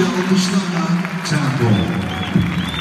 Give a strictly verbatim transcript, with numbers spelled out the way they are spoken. Yogishnana Temple.